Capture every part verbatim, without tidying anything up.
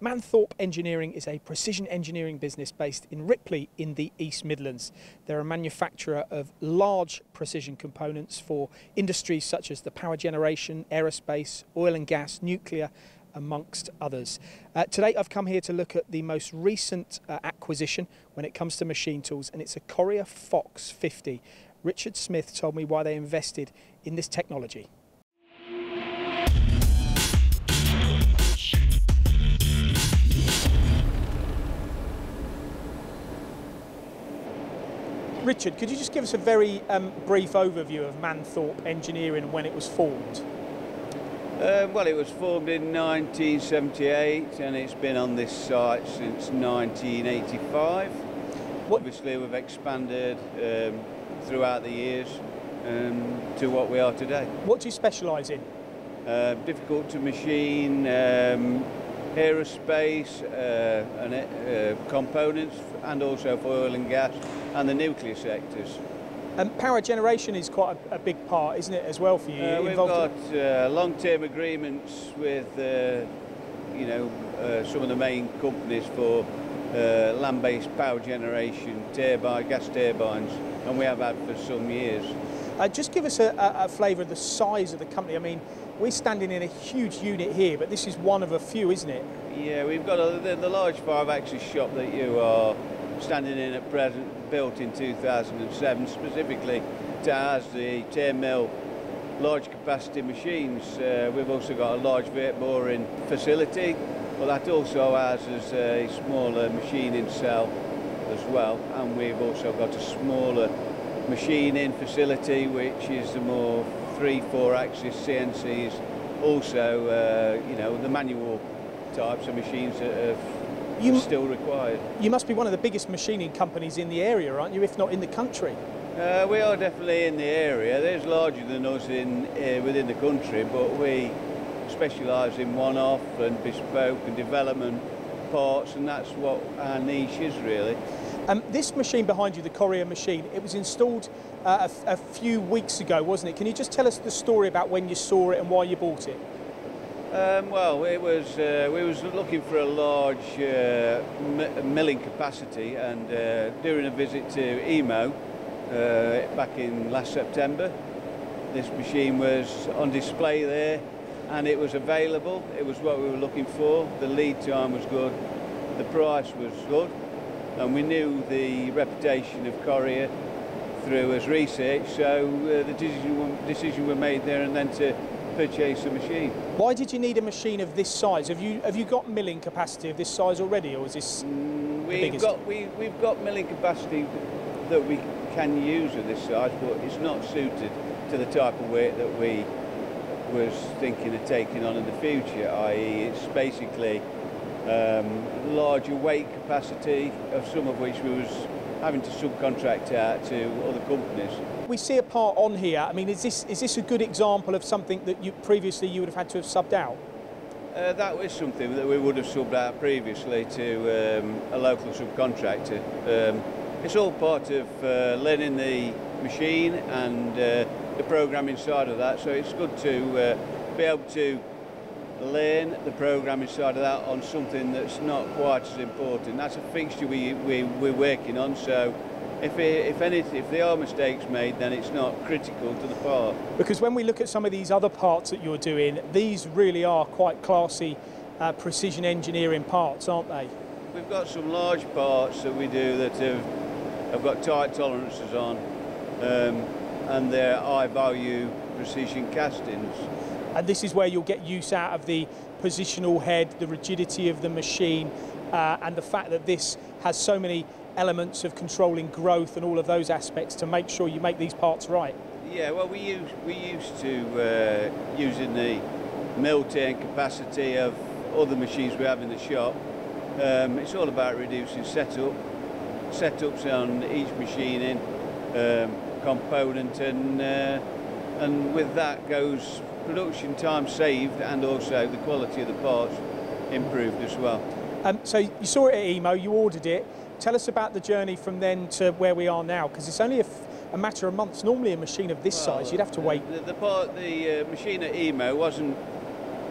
Manthorpe Engineering is a precision engineering business based in Ripley in the East Midlands. They're a manufacturer of large precision components for industries such as the power generation, aerospace, oil and gas, nuclear, amongst others. Uh, today I've come here to look at the most recent uh, acquisition when it comes to machine tools, and it's a Correa Fox fifty. Richard Smith told me why they invested in this technology. Richard, could you just give us a very um, brief overview of Manthorpe Engineering, when it was formed? Uh, well, it was formed in nineteen seventy-eight and it's been on this site since nineteen eighty-five. What? Obviously, we've expanded um, throughout the years um, to what we are today. What do you specialise in? Uh, difficult to machine, um, aerospace uh, and uh, components, and also for oil and gas and the nuclear sectors. And power generation is quite a, a big part, isn't it, as well for you? Uh, we've got uh, long-term agreements with, uh, you know, uh, some of the main companies for uh, land-based power generation, turbine, gas turbines, and we have had for some years. Uh, just give us a, a, a flavour of the size of the company. I mean, we're standing in a huge unit here, but this is one of a few, isn't it? Yeah, we've got a, the, the large five-axis shop that you are standing in at present, built in two thousand seven, specifically to house the ten mil large capacity machines. Uh, we've also got a large vert boring facility, but that also houses a smaller machining cell as well, and we've also got a smaller machining facility which is the more three, four axis C N Cs, also uh, you know, the manual types of machines that are you still required. You must be one of the biggest machining companies in the area, aren't you, if not in the country? Uh, we are definitely in the area. There's larger than us in uh, within the country, but we specialise in one-off and bespoke and development parts, and that's what our niche is really. Um, this machine behind you, the Correa machine, it was installed uh, a, a few weeks ago, wasn't it? Can you just tell us the story about when you saw it and why you bought it? Um, well, it was uh, we was looking for a large uh, milling capacity, and uh, during a visit to E M O uh, back in last September, this machine was on display there, and it was available. It was what we were looking for. The lead time was good, the price was good, and we knew the reputation of Correa through his research, so uh, the decision, decision was made there and then to purchase a machine. Why did you need a machine of this size? Have you have you got milling capacity of this size already, or is this mm, we've the biggest? Got, we, we've got milling capacity that we can use of this size, but it's not suited to the type of work that we was thinking of taking on in the future, i e it's basically Um, larger weight capacity, of some of which we was having to subcontract out to other companies. We see a part on here. I mean, is this is this a good example of something that you previously you would have had to have subbed out? Uh, that was something that we would have subbed out previously to um, a local subcontractor. Um, it's all part of uh, learning the machine and uh, the programming side of that, so it's good to uh, be able to learn the programming side of that on something that's not quite as important. That's a fixture we, we, we're working on, so if, it, if, any, if there are mistakes made, then it's not critical to the part. Because when we look at some of these other parts that you're doing, these really are quite classy uh, precision engineering parts, aren't they? We've got some large parts that we do that have, have got tight tolerances on, um, and they're high-value precision castings. And this is where you'll get use out of the positional head, the rigidity of the machine, uh, and the fact that this has so many elements of controlling growth and all of those aspects to make sure you make these parts right. Yeah, well, we use, we used to uh, using the mill turn capacity of other machines we have in the shop. Um, it's all about reducing setup, setups on each machine in um, component, and uh, and with that goes production time saved, and also the quality of the parts improved as well. Um, so you saw it at E M O, you ordered it. Tell us about the journey from then to where we are now, because it's only a, a matter of months. Normally a machine of this well, size, you'd have to wait. The, the, part, the uh, machine at E M O wasn't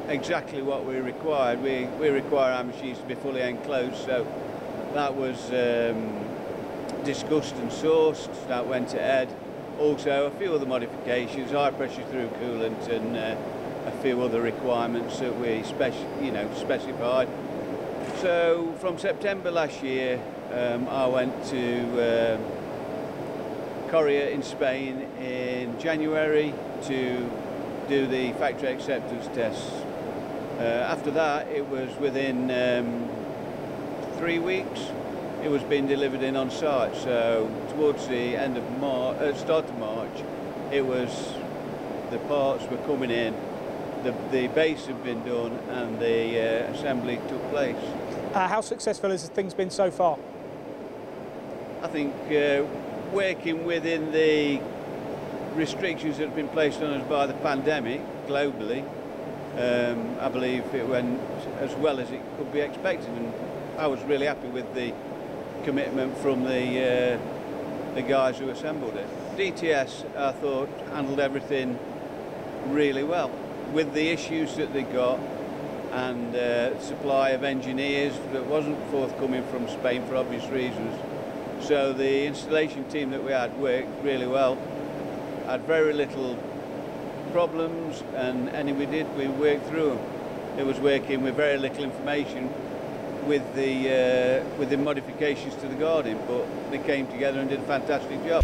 exactly what we required. We, we require our machines to be fully enclosed, so that was um, discussed and sourced, that went ahead. Also a few other modifications, high pressure through coolant and uh, a few other requirements that we spec you know, specified. So from September last year um, I went to um, Correa in Spain in January to do the factory acceptance tests. Uh, after that it was within um, three weeks it was being delivered in on site, so towards the end of March, uh, start of March, it was the parts were coming in, the, the base had been done and the uh, assembly took place. Uh, how successful has things been so far? I think uh, working within the restrictions that have been placed on us by the pandemic globally, um, I believe it went as well as it could be expected, and I was really happy with the commitment from the uh, the guys who assembled it. D T S, I thought, handled everything really well with the issues that they got, and uh, supply of engineers that wasn't forthcoming from Spain for obvious reasons. So the installation team that we had worked really well. Had very little problems, and any we did, we worked through them. It was working with very little information with the uh, with the modifications to the guarding, but they came together and did a fantastic job.